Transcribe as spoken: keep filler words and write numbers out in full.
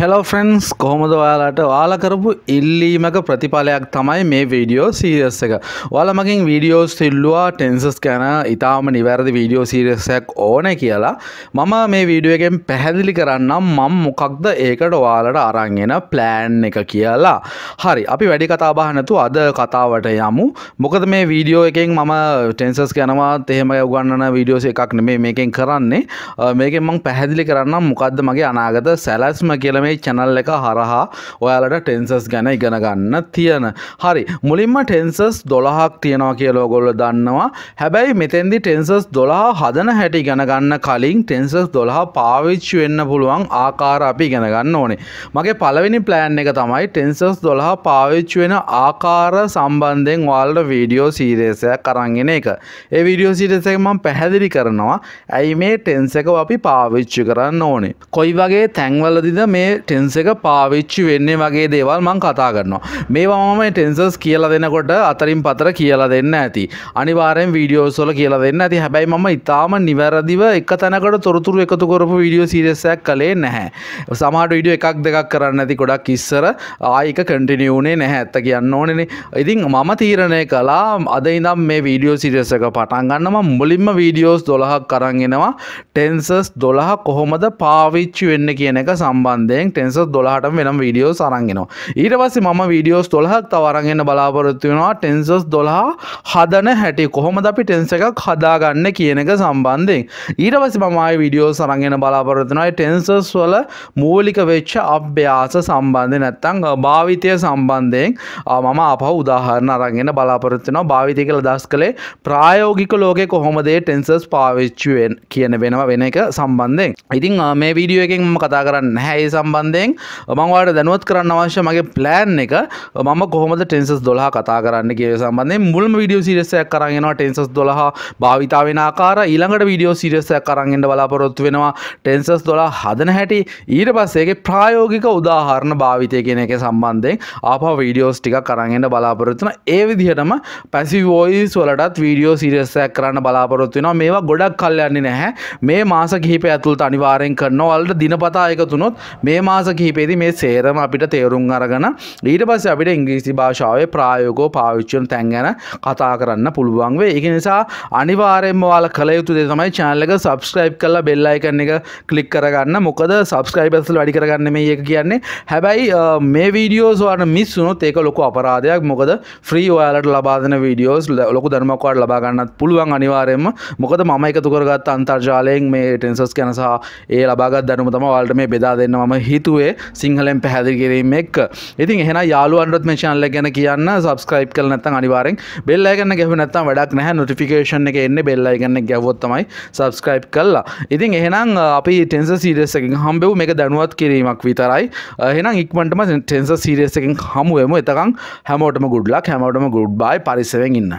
Hello friends कोहमद वालाट वाला करपु इल्ली मग प्रतिपालयाक तमय मे video series එක वाला मगिन वीडियोस थिल्लुवा टेंसेस ගැන ඉතාලම නිවැරදි वीडियो सीरीस එකක් ඕනේ කියලා මම මේ වීඩියෝ එකෙන් පැහැදිලි කරන්නම් මම මොකක්ද ඒකට ඔයාලට අරන් එන plan එක කියලා හරි අපි වැඩි කතා බහ නැතුව අද කතාවට යමු මොකද මේ වීඩියෝ එකෙන් මම ටෙන්සස් ගැනවත් එහෙම උගන්වන වීඩියෝස් එකක් නෙමෙයි මේකෙන් කරන්නේ මේකෙන් මම පැහැදිලි කරන්නම් මොකද්ද මගේ අනාගත සැලැස්ම කියලා මේ channel එක හරහා ඔයාලට ටෙන්සස් ගැන ඉගෙන ගන්න තියෙන. හරි මුලින්ම ටෙන්සස් දොළහක් තියෙනවා කියලා ඔයගොල්ලෝ දන්නවා. හැබැයි මෙතෙන්දී ටෙන්සස් දොළහ හදන හැටි ඉගෙන ගන්න කලින් ටෙන්සස් දොළහ පාවිච්චි වෙන්න පුළුවන් ආකාර අපි ඉගෙන ගන්න ඕනේ. මගේ පළවෙනි plan එක තමයි ටෙන්සස් දොළහ පාවිච්චි වෙන ආකාර සම්බන්ධයෙන් ඔයාලට video series එකක් අරන් එන එක. ඒ video series එක මම පැහැදිලි කරනවා. ඇයි මේ ටෙන්ස් එක අපි පාවිච්චි කරන්න ඕනේ. කොයි වගේ තැන්වලදීද මේ टेंस එක පාවිච්චි වෙන්නේ වගේ දේවල් මම කතා කරනවා මේවා මම මේ ටෙන්සස් කියලා දෙනකොට අතරින් පතර කියලා දෙන්න ඇති අනිවාර්යෙන් වීඩියෝස් වල කියලා දෙන්න ඇති හැබැයි මම ඊටාම නිවැරදිව එක තැනකට තොරතුරු එකතු කරපු වීඩියෝ සීරීස් එකක් කළේ නැහැ සමහර වීඩියෝ එකක් දෙකක් කරන්න ඇති ගොඩක් ඉස්සර ආයි එක කන්ටිනියු උනේ නැහැ ඇත්ත කියන්න ඕනේනේ ඉතින් මම තීරණය කළා අද ඉඳන් මේ වීඩියෝ සීරීස් එක පටන් ගන්න මම මුලින්ම වීඩියෝස් දොළහක් අරන් එනවා ටෙන්සස් දොළහ කොහොමද පාවිච්චි වෙන්නේ කියන එක සම්බන්ධයෙන් ටෙන්සස් දොළහටම වෙනම වීඩියෝස් අරන් එනවා. ඊට පස්සේ මම වීඩියෝස් දොළහක් තව අරන් එන්න බලාපොරොත්තු වෙනවා. ටෙන්සස් දොළහ හදන හැටි කොහොමද අපි ටෙන්ස් එකක් හදාගන්නේ කියන එක සම්බන්ධයෙන්. ඊට පස්සේ මම ආයේ වීඩියෝස් අරන් එන්න බලාපොරොත්තු වෙනවා. ඒ ටෙන්සස් වල මූලික වෙච්ච අභ්‍යාස සම්බන්ධයෙන් නැත්නම් භාවිතය සම්බන්ධයෙන් මම ආපහු උදාහරණ අරන් එන්න බලාපොරොත්තු වෙනවා. භාවිතය කියලා දාස් කලේ ප්‍රායෝගික ලෝකේ කොහොමද ඒ ටෙන්සස් පාවිච්චි වෙන්නේ කියන වෙනවා වෙන එක සම්බන්ධයෙන්. ඉතින් මේ වීඩියෝ එකෙන් මම කතා කරන්නේ නැහැ. ඒ සම්බන්ධයෙන් මම ඔයාලට දැනුවත් කරන්න අවශ්‍ය මගේ plan එක මම කොහොමද ටෙන්සස් දොළහ කතා කරන්න කියන සම්බන්ධයෙන් මුල්ම වීඩියෝ series එකක් අරන් එනවා ටෙන්සස් දොළහ භාවිතා වෙන ආකාරය ඊළඟට වීඩියෝ series එකක් අරන් එන්න බලාපොරොත්තු වෙනවා ටෙන්සස් දොළහ හදන හැටි ඊට පස්සේ ඒකේ ප්‍රායෝගික උදාහරණ භාවිතය කියන එකේ සම්බන්ධයෙන් ආපහු videos ටිකක් අරන් එන්න බලාපොරොත්තු වෙනවා ඒ විදිහටම passive voice වලටත් වීඩියෝ series එකක් කරන්න බලාපොරොත්තු වෙනවා මේවා ගොඩක් කල් යන්නේ නැහැ මේ මාස කිහිපය ඇතුළත අනිවාර්යෙන් කරනවා ඔයාලට දිනපතා එකතු වුණොත් මේ මාස කිහිපෙදි මේ සේරම අපිට තේරුම් අරගෙන ඊට පස්සේ අපිට ඉංග්‍රීසි භාෂාවේ ප්‍රායෝගිකව පාවිච්චි කරන තැන් ගැන කතා කරන්න පුළුවන් වෙයි. ඒක නිසා අනිවාර්යයෙන්ම ඔයාලා කළ යුතු දේ තමයි channel එක subscribe කරලා bell icon එක click කරගන්න. මොකද subscribers වැඩි කරගන්න මේ එක කියන්නේ. හැබැයි මේ videos ඔයාලා miss වුණොත් ඒක ලොකු අපරාධයක්. මොකද free ඔයාලට ලබා දෙන videos ලොකු ධර්මයක් ඔයාලට ලබා ගන්නත් පුළුවන් අනිවාර්යයෙන්ම. මොකද මම එකතු කරගත්ත අන්තර්ජාලයෙන් මේ ටෙන්සස් ගැන සහ ඒ ලබාගත් දැනුම තමයි ඔයාලට මේ බෙදා දෙන්න මම හිතුවේ සිංහලෙන් පැහැදිලි කිරීම එක්ක. ඉතින් එහෙනම් යාළුවන්ටත් මේ channel එක ගැන කියන්න subscribe කරලා නැත්නම් අනිවාර්යෙන් bell icon එක ගැහුවේ නැත්නම් වැඩක් නැහැ. notification එක එන්නේ bell icon එක ගැහුවොත් තමයි subscribe කරලා. ඉතින් එහෙනම් අපි ටෙන්සර් series එකකින් හම්බෙමු. මේක දැනුවත් කිරීමක් විතරයි. එහෙනම් ඉක්මනටම ටෙන්සර් series එකකින් හමු වෙමු. එතකන් හැමෝටම good luck. හැමෝටම goodbye. පරිස්සමෙන් ඉන්න.